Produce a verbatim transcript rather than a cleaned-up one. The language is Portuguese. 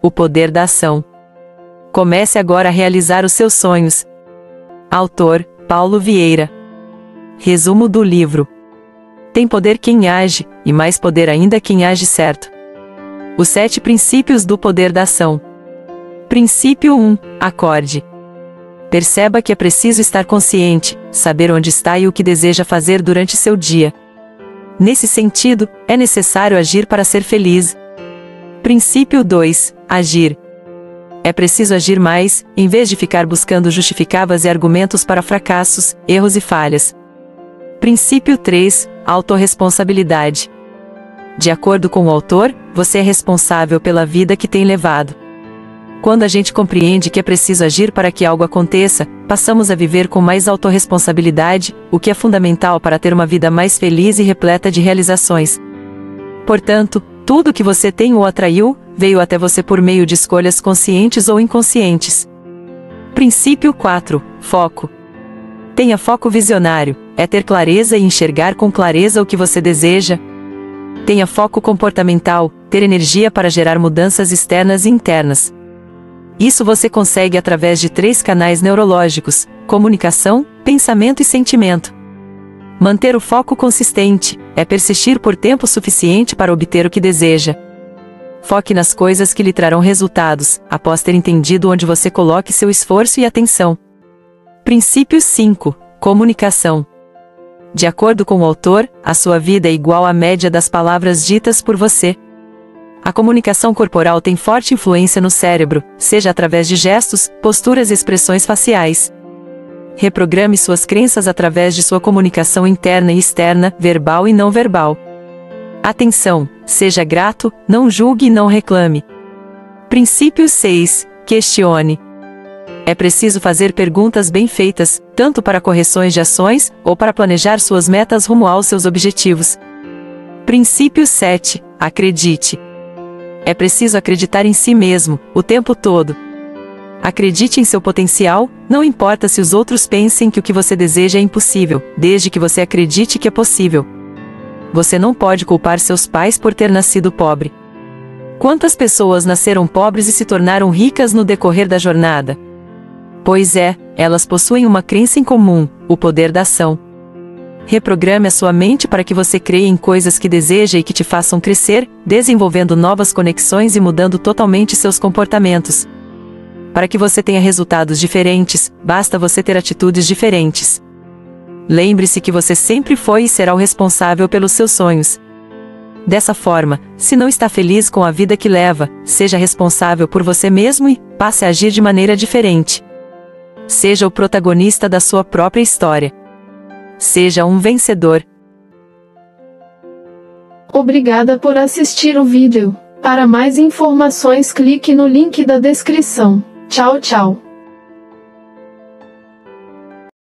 O Poder da Ação. Comece agora a realizar os seus sonhos. Autor, Paulo Vieira. Resumo do livro. Tem poder quem age, e mais poder ainda quem age certo. Os sete princípios do poder da ação. Princípio um. Acorde. Perceba que é preciso estar consciente, saber onde está e o que deseja fazer durante seu dia. Nesse sentido, é necessário agir para ser feliz. Princípio dois. Agir. É preciso agir mais, em vez de ficar buscando justificativas e argumentos para fracassos, erros e falhas. Princípio três. Autorresponsabilidade. De acordo com o autor, você é responsável pela vida que tem levado. Quando a gente compreende que é preciso agir para que algo aconteça, passamos a viver com mais autorresponsabilidade, o que é fundamental para ter uma vida mais feliz e repleta de realizações. Portanto, tudo que você tem ou atraiu, veio até você por meio de escolhas conscientes ou inconscientes. Princípio quatro. Foco. Tenha foco visionário, é ter clareza e enxergar com clareza o que você deseja. Tenha foco comportamental, ter energia para gerar mudanças externas e internas. Isso você consegue através de três canais neurológicos: comunicação, pensamento e sentimento. Manter o foco consistente é persistir por tempo suficiente para obter o que deseja. Foque nas coisas que lhe trarão resultados, após ter entendido onde você coloque seu esforço e atenção. Princípio cinco. Comunicação. De acordo com o autor, a sua vida é igual à média das palavras ditas por você. A comunicação corporal tem forte influência no cérebro, seja através de gestos, posturas e expressões faciais. Reprograme suas crenças através de sua comunicação interna e externa, verbal e não verbal. Atenção, seja grato, não julgue e não reclame. Princípio seis. Questione. É preciso fazer perguntas bem feitas, tanto para correções de ações, ou para planejar suas metas rumo aos seus objetivos. Princípio sete. Acredite. É preciso acreditar em si mesmo, o tempo todo. Acredite em seu potencial, não importa se os outros pensem que o que você deseja é impossível, desde que você acredite que é possível. Você não pode culpar seus pais por ter nascido pobre. Quantas pessoas nasceram pobres e se tornaram ricas no decorrer da jornada? Pois é, elas possuem uma crença em comum, o poder da ação. Reprograme a sua mente para que você creia em coisas que deseja e que te façam crescer, desenvolvendo novas conexões e mudando totalmente seus comportamentos. Para que você tenha resultados diferentes, basta você ter atitudes diferentes. Lembre-se que você sempre foi e será o responsável pelos seus sonhos. Dessa forma, se não está feliz com a vida que leva, seja responsável por você mesmo e passe a agir de maneira diferente. Seja o protagonista da sua própria história. Seja um vencedor. Obrigada por assistir o vídeo. Para mais informações, clique no link da descrição. Tchau, tchau.